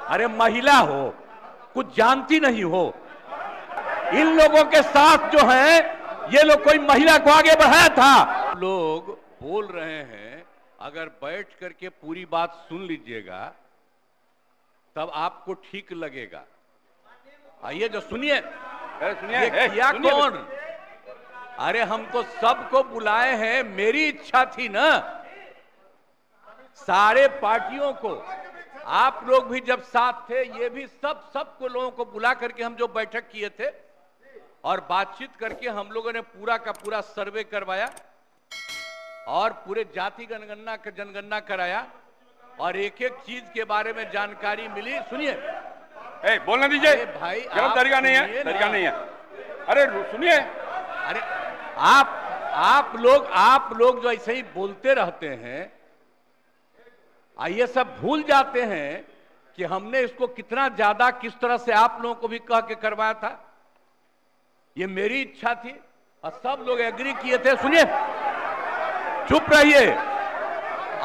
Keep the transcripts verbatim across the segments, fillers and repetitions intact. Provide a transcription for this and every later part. अरे महिला हो, कुछ जानती नहीं हो। इन लोगों के साथ जो है ये लोग कोई महिला को आगे बढ़ाया था। लोग बोल रहे हैं, अगर बैठ करके पूरी बात सुन लीजिएगा तब आपको ठीक लगेगा। आइए जो सुनिए, सुनिए किया कौन? अरे हमको सबको बुलाए हैं, मेरी इच्छा थी ना सारे पार्टियों को, आप लोग भी जब साथ थे, ये भी सब सबको लोगों को बुला करके हम जो बैठक किए थे और बातचीत करके हम लोगों ने पूरा का पूरा सर्वे करवाया और पूरे जाति जनगणना का जनगणना कराया और एक एक चीज के बारे में जानकारी मिली। सुनिए, ए बोलने दीजिए भाई, तरीका नहीं है, तरीका नहीं है। अरे सुनिए, अरे आप आप लोग आप लोग जो ऐसे ही बोलते रहते हैं, ये सब भूल जाते हैं कि हमने इसको कितना ज्यादा किस तरह से आप लोगों को भी कह के करवाया था। ये मेरी इच्छा थी और सब लोग एग्री किए थे। सुनिए, चुप रहिए।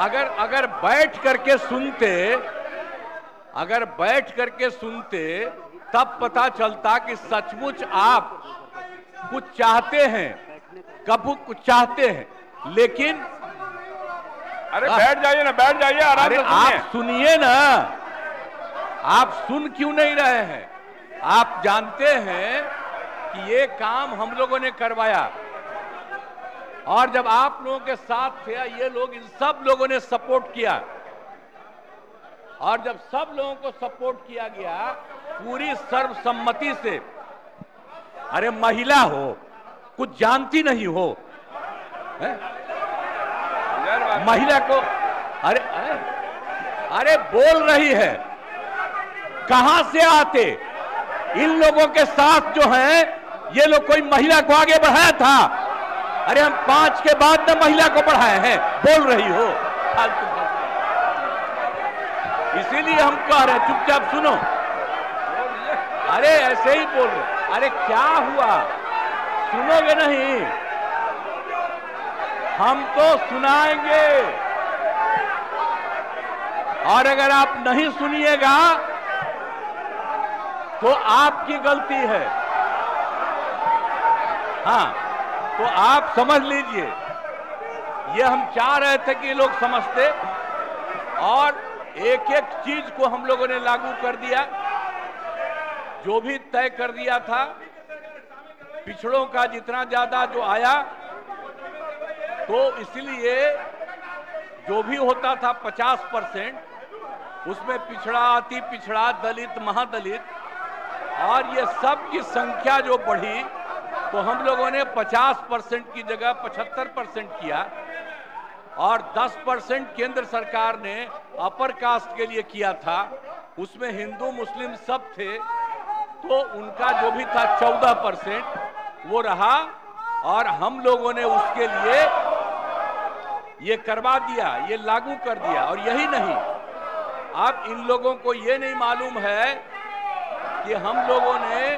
अगर अगर बैठ करके सुनते अगर बैठ करके सुनते तब पता चलता कि सचमुच आप कुछ चाहते हैं, कब कुछ चाहते हैं। लेकिन अरे बैठ जाइए ना, बैठ जाइए आराम से। आप सुनिए ना, आप सुन क्यों नहीं रहे हैं? आप जानते हैं कि ये काम हम लोगों ने करवाया और जब आप लोगों के साथ थे ये लोग, इन सब लोगों ने सपोर्ट किया और जब सब लोगों को सपोर्ट किया गया पूरी सर्वसम्मति से। अरे महिला हो, कुछ जानती नहीं हो है? महिला को अरे अरे, अरे बोल रही है, कहां से आते? इन लोगों के साथ जो है ये लोग कोई महिला को आगे बढ़ाया था। अरे हम पांच के बाद न महिला को बढ़ाए हैं, बोल रही हो। इसीलिए हम कह रहे हैं चुपचाप सुनो। अरे ऐसे ही बोल रहे, अरे क्या हुआ, सुनोगे नहीं? हम तो सुनाएंगे और अगर आप नहीं सुनिएगा तो आपकी गलती है। हाँ, तो आप समझ लीजिए, ये हम चाह रहे थे कि लोग समझते और एक एक चीज को हम लोगों ने लागू कर दिया। जो भी तय कर दिया था, पिछड़ों का जितना ज्यादा जो आया, तो इसलिए जो भी होता था पचास परसेंट, उसमें पिछड़ा, अति पिछड़ा, दलित, महादलित और ये सब की संख्या जो बढ़ी तो हम लोगों ने पचास परसेंट की जगह पचहत्तर परसेंट किया और दस परसेंट केंद्र सरकार ने अपर कास्ट के लिए किया था। उसमें हिंदू मुस्लिम सब थे तो उनका जो भी था चौदह परसेंट वो रहा और हम लोगों ने उसके लिए ये करवा दिया, ये लागू कर दिया। और यही नहीं, अब इन लोगों को ये नहीं मालूम है कि हम लोगों ने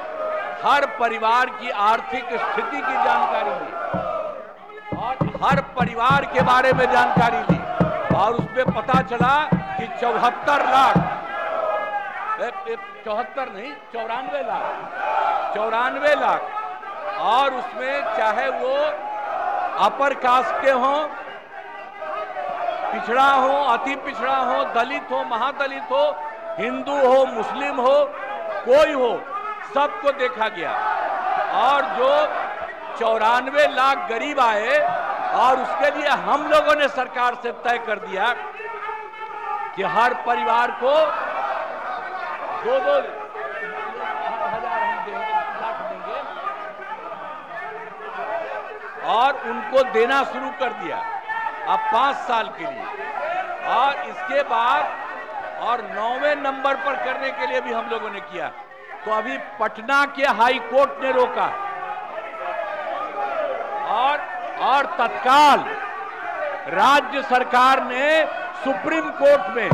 हर परिवार की आर्थिक स्थिति की जानकारी ली और हर परिवार के बारे में जानकारी ली और उसमें पता चला कि चौहत्तर लाख चौहत्तर नहीं चौरानवे लाख चौरानवे लाख और उसमें चाहे वो अपर कास्ट के हों, पिछड़ा हो, अति पिछड़ा हो, दलित हो, महादलित हो, हिंदू हो, मुस्लिम हो, कोई हो, सबको देखा गया। और जो चौरानवे लाख गरीब आए और उसके लिए हम लोगों ने सरकार से तय कर दिया कि हर परिवार को दो दो हजार हम देंगे, लाख देंगे और उनको देना शुरू कर दिया अब पांच साल के लिए। और इसके बाद और नौवें नंबर पर करने के लिए भी हम लोगों ने किया। तो अभी पटना के हाई कोर्ट ने रोका और और तत्काल राज्य सरकार ने सुप्रीम कोर्ट में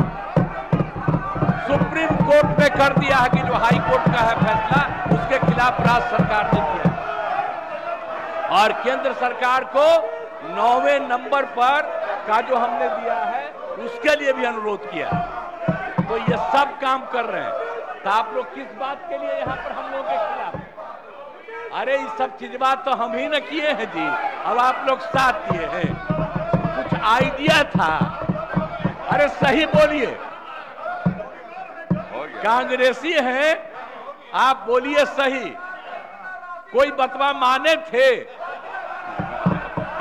सुप्रीम कोर्ट में कर दिया है कि जो हाई कोर्ट का है फैसला, उसके खिलाफ राज्य सरकार ने किया और केंद्र सरकार को नौवें नंबर पर का जो हमने दिया है उसके लिए भी अनुरोध किया। तो वो ये सब काम कर रहे हैं, तो आप लोग किस बात के लिए यहाँ पर हम लोग के खिलाफ? अरे ये सब चीज बात तो हम ही न किए हैं जी, अब आप लोग साथ किए हैं। कुछ आइडिया था? अरे सही बोलिए, कांग्रेसी हैं आप, बोलिए सही। कोई बतवा माने थे,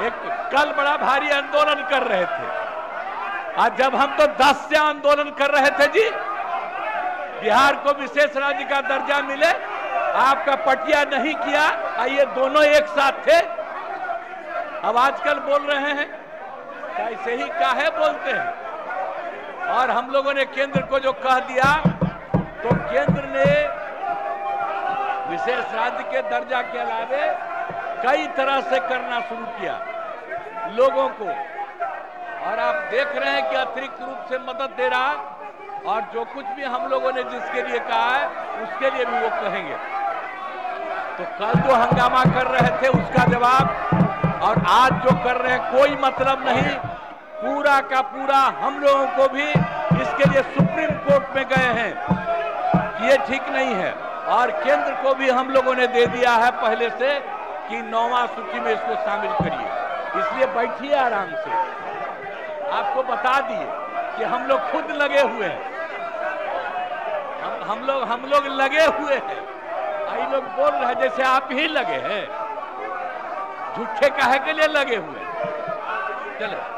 एक कल बड़ा भारी आंदोलन कर रहे थे, आज जब हम तो दस से आंदोलन कर रहे थे जी, बिहार को विशेष राज्य का दर्जा मिले, आपका पटिया नहीं किया, ये दोनों एक साथ थे। अब आजकल बोल रहे हैं, ऐसे ही काहे बोलते हैं? और हम लोगों ने केंद्र को जो कह दिया, तो केंद्र ने विशेष राज्य के दर्जा के अलावे कई तरह से करना शुरू किया लोगों को, और आप देख रहे हैं कि अतिरिक्त रूप से मदद दे रहा, और जो कुछ भी हम लोगों ने जिसके लिए कहा है उसके लिए भी वो कहेंगे। तो कल जो हंगामा कर रहे थे उसका जवाब, और आज जो कर रहे हैं, कोई मतलब नहीं। पूरा का पूरा हम लोगों को भी इसके लिए सुप्रीम कोर्ट में गए हैं कि ये ठीक नहीं है, और केंद्र को भी हम लोगों ने दे दिया है पहले से कि नौवां सूची में इसको शामिल करिए। इसलिए बैठिए आराम से। आपको बता दिए कि हम लोग खुद लगे हुए हैं, हम, हम लोग हम लोग लगे हुए हैं। आई लोग बोल रहे हैं जैसे आप ही लगे हैं, झूठे काहे के लिए लगे हुए हैं? चलो।